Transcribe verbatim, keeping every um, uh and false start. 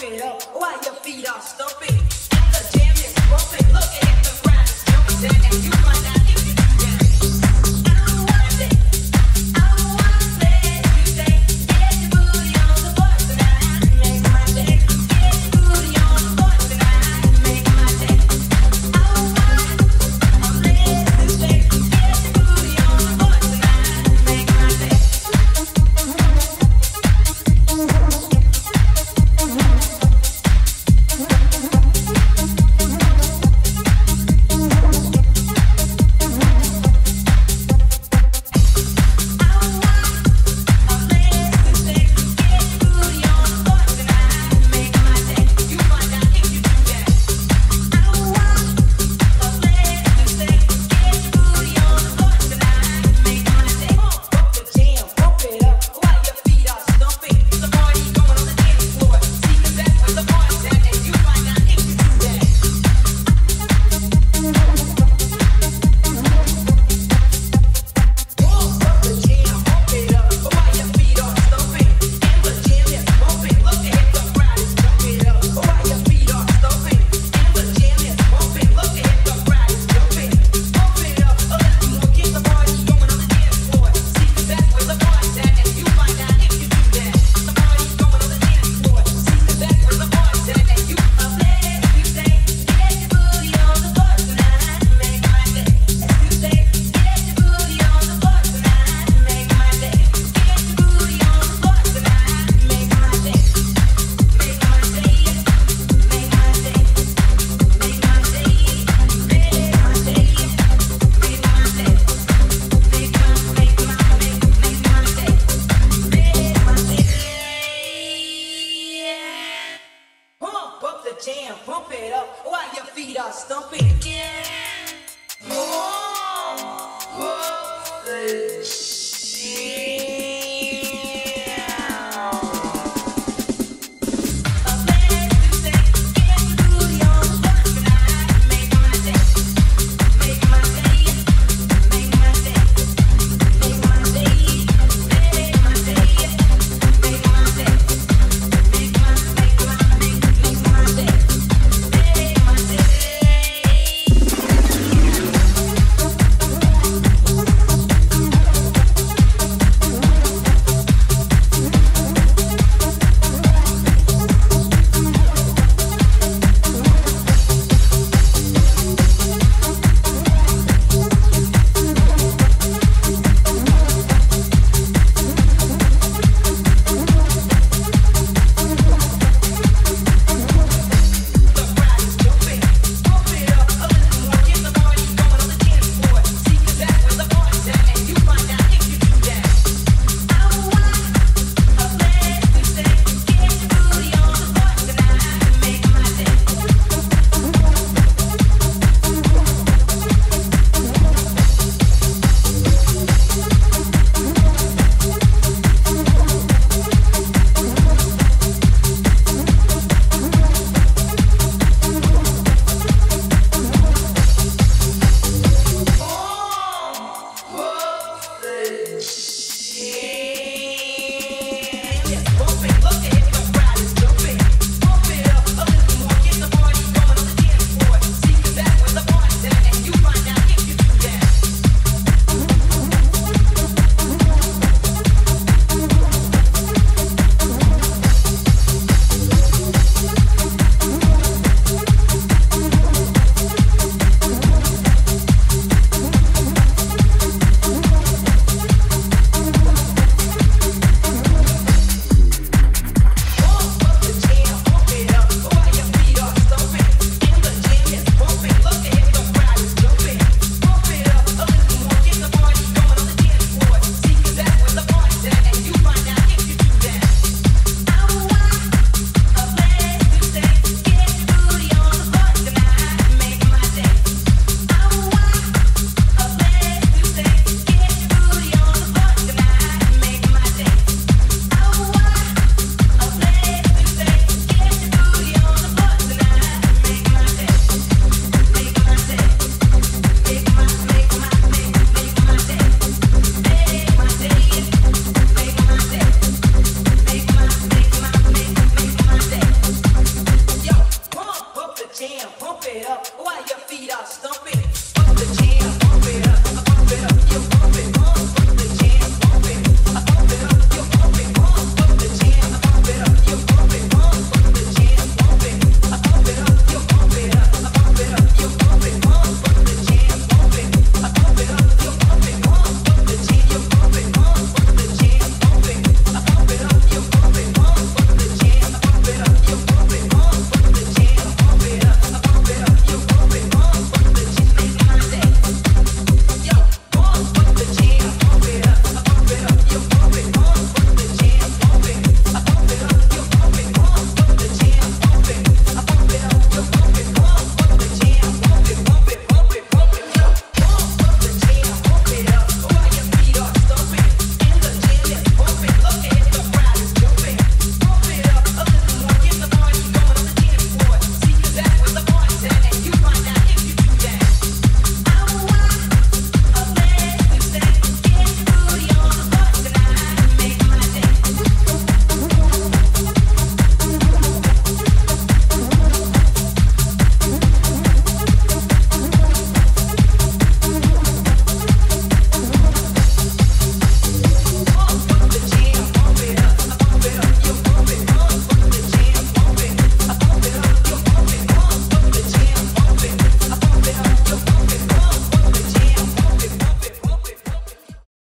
Pump it up while your feet are stomping. And the jam is bumping. Look at the crowd is jumping. And you find out if you do that. I don't wanna say, I don't wanna say. You say, get your booty on the floor tonight. I can make my day. Get your booty on the floor tonight. I can make my day. I don't wanna, I'm letting you say, get your booty on the floor tonight. I can make my day. Jam, pump it up while your feet are stumping. Yeah.